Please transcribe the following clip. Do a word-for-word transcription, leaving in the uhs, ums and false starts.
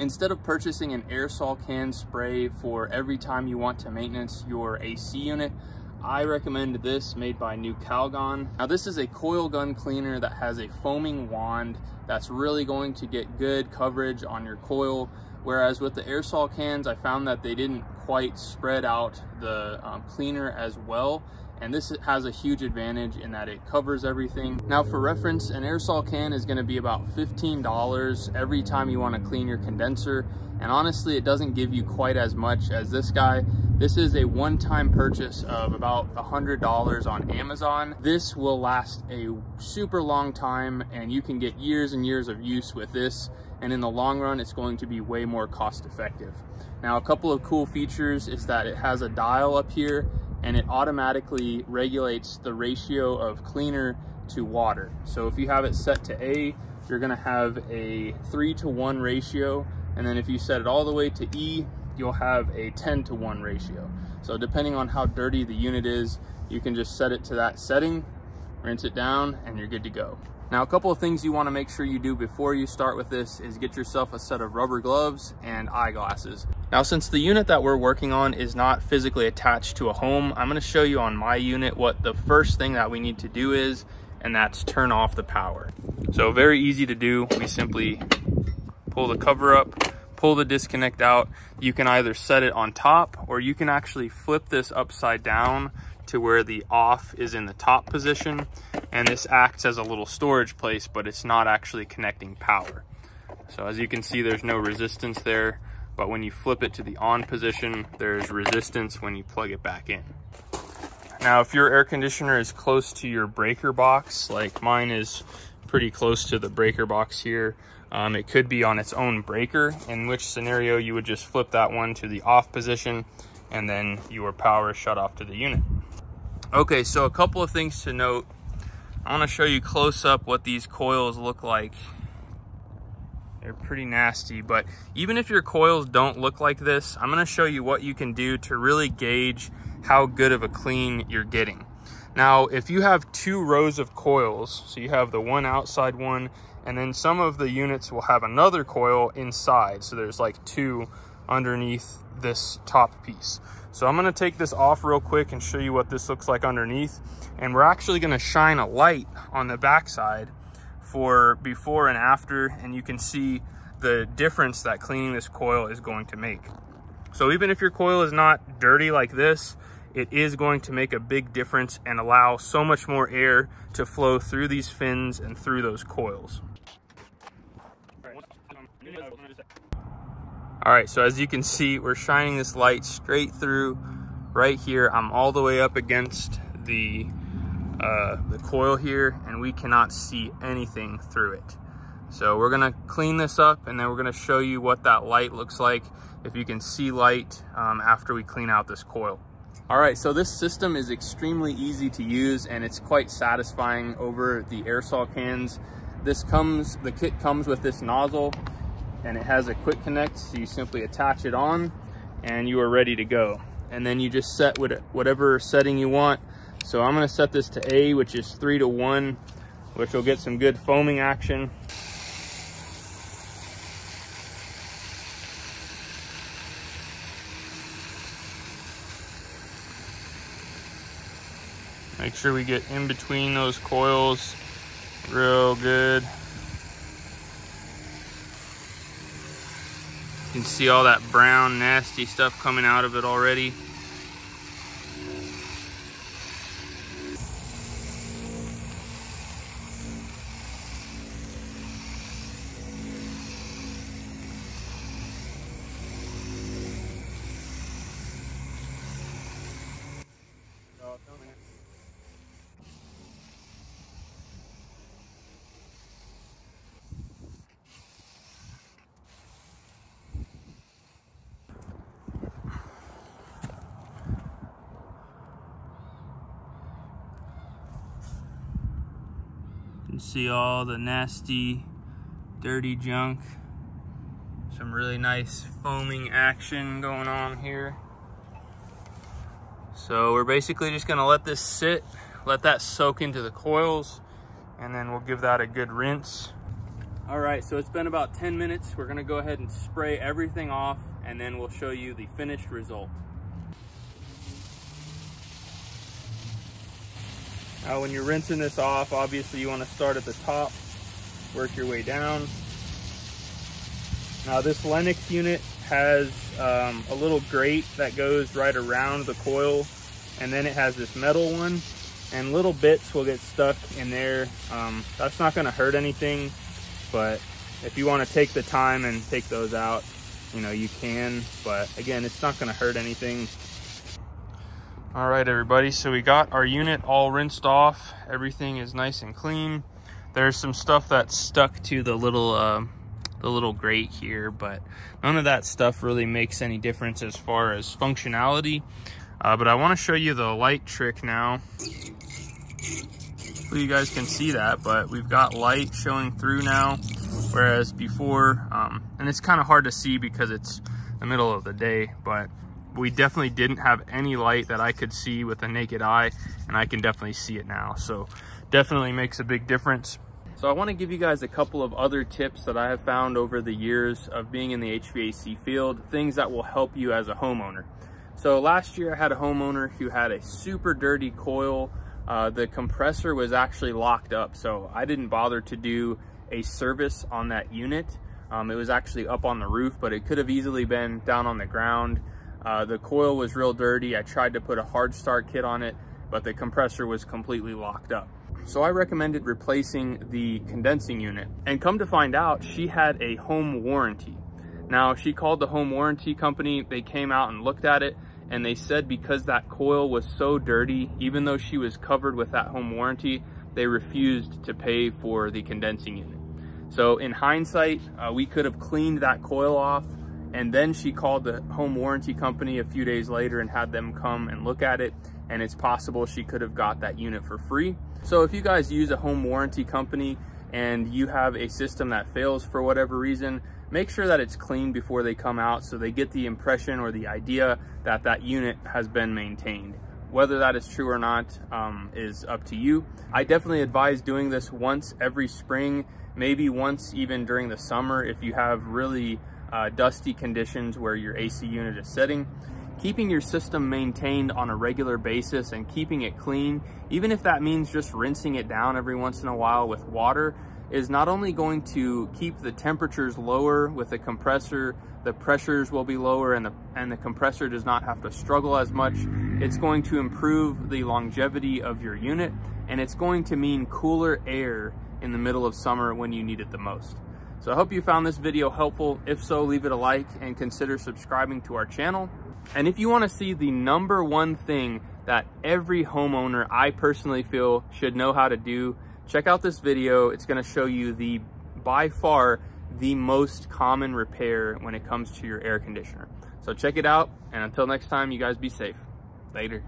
Instead of purchasing an aerosol can spray for every time you want to maintenance your A C unit, I recommend this made by Nu Calgon. Now this is a coil gun cleaner that has a foaming wand that's really going to get good coverage on your coil. Whereas with the aerosol cans, I found that they didn't quite spread out the um, cleaner as well. And this has a huge advantage in that it covers everything. Now for reference, an aerosol can is gonna be about fifteen dollars every time you wanna clean your condenser. And honestly, it doesn't give you quite as much as this guy. This is a one-time purchase of about one hundred dollars on Amazon. This will last a super long time and you can get years and years of use with this. And in the long run, it's going to be way more cost effective. Now, a couple of cool features is that it has a dial up here and it automatically regulates the ratio of cleaner to water. So if you have it set to A, you're gonna have a three to one ratio. And then if you set it all the way to E, you'll have a ten to one ratio. So depending on how dirty the unit is, you can just set it to that setting, rinse it down, and you're good to go. Now, a couple of things you want to make sure you do before you start with this is get yourself a set of rubber gloves and eyeglasses. Now, since the unit that we're working on is not physically attached to a home, I'm going to show you on my unit what the first thing that we need to do is, and that's turn off the power. So very easy to do. We simply pull the cover up, pull the disconnect out. You can either set it on top or you can actually flip this upside down to where the off is in the top position. And this acts as a little storage place, but it's not actually connecting power. So as you can see, there's no resistance there, but when you flip it to the on position, there's resistance when you plug it back in. Now, if your air conditioner is close to your breaker box, like mine is pretty close to the breaker box here, Um, it could be on its own breaker, in which scenario you would just flip that one to the off position and then your power is shut off to the unit. Okay, so a couple of things to note. I want to show you close up what these coils look like. They're pretty nasty, but even if your coils don't look like this, I'm going to show you what you can do to really gauge how good of a clean you're getting. Now, if you have two rows of coils, so you have the one outside one, and then some of the units will have another coil inside. So there's like two underneath this top piece. So I'm gonna take this off real quick and show you what this looks like underneath. And we're actually gonna shine a light on the backside for before and after, and you can see the difference that cleaning this coil is going to make. So even if your coil is not dirty like this, it is going to make a big difference and allow so much more air to flow through these fins and through those coils. All right, so as you can see, we're shining this light straight through right here. I'm all the way up against the, uh, the coil here, and we cannot see anything through it. So we're gonna clean this up and then we're gonna show you what that light looks like, if you can see light um, after we clean out this coil. All right, so this system is extremely easy to use and it's quite satisfying over the aerosol cans. This comes, the kit comes with this nozzle and it has a quick connect, so you simply attach it on and you are ready to go. And then you just set whatever setting you want. So I'm gonna set this to A, which is three to one, which will get some good foaming action. Make sure we get in between those coils real good. You can see all that brown, nasty stuff coming out of it already. See all the nasty, dirty junk. Some really nice foaming action going on here. So we're basically just gonna let this sit, let that soak into the coils, and then we'll give that a good rinse. All right, so it's been about ten minutes. We're gonna go ahead and spray everything off and then we'll show you the finished result. Now when you're rinsing this off, obviously you wanna start at the top, work your way down. Now this Lennox unit has um, a little grate that goes right around the coil, and then it has this metal one, and little bits will get stuck in there. Um, that's not gonna hurt anything. But if you want to take the time and take those out, you know, you can, but again, it's not going to hurt anything. All right, everybody. So we got our unit all rinsed off. Everything is nice and clean. There's some stuff that's stuck to the little, uh, the little grate here, but none of that stuff really makes any difference as far as functionality. Uh, but I want to show you the light trick now. You guys can see that, but we've got light showing through now, whereas before um and it's kind of hard to see because it's the middle of the day, but we definitely didn't have any light that I could see with a naked eye, and I can definitely see it now, so definitely makes a big difference. So I want to give you guys a couple of other tips that I have found over the years of being in the H V A C field, things that will help you as a homeowner. So last year I had a homeowner who had a super dirty coil. Uh, the compressor was actually locked up, so I didn't bother to do a service on that unit. Um, it was actually up on the roof, but it could have easily been down on the ground. Uh, the coil was real dirty. I tried to put a hard start kit on it, but the compressor was completely locked up. So I recommended replacing the condensing unit. And come to find out, she had a home warranty. Now, she called the home warranty company. They came out and looked at it, and they said because that coil was so dirty, even though she was covered with that home warranty, they refused to pay for the condensing unit. So in hindsight, uh, we could have cleaned that coil off, and then she called the home warranty company a few days later and had them come and look at it, and it's possible she could have got that unit for free. So if you guys use a home warranty company and you have a system that fails for whatever reason, make sure that it's clean before they come out so they get the impression or the idea that that unit has been maintained. Whether that is true or not um, is up to you. I definitely advise doing this once every spring, maybe once even during the summer if you have really uh, dusty conditions where your A C unit is sitting. Keeping your system maintained on a regular basis and keeping it clean, even if that means just rinsing it down every once in a while with water, is not only going to keep the temperatures lower with the compressor, the pressures will be lower, and the, and the compressor does not have to struggle as much. It's going to improve the longevity of your unit, and it's going to mean cooler air in the middle of summer when you need it the most. So I hope you found this video helpful. If so, leave it a like and consider subscribing to our channel. And if you want to see the number one thing that every homeowner I personally feel should know how to do, check out this video. It's going to show you the, by far, the most common repair when it comes to your air conditioner. So check it out, and until next time, you guys be safe. Later.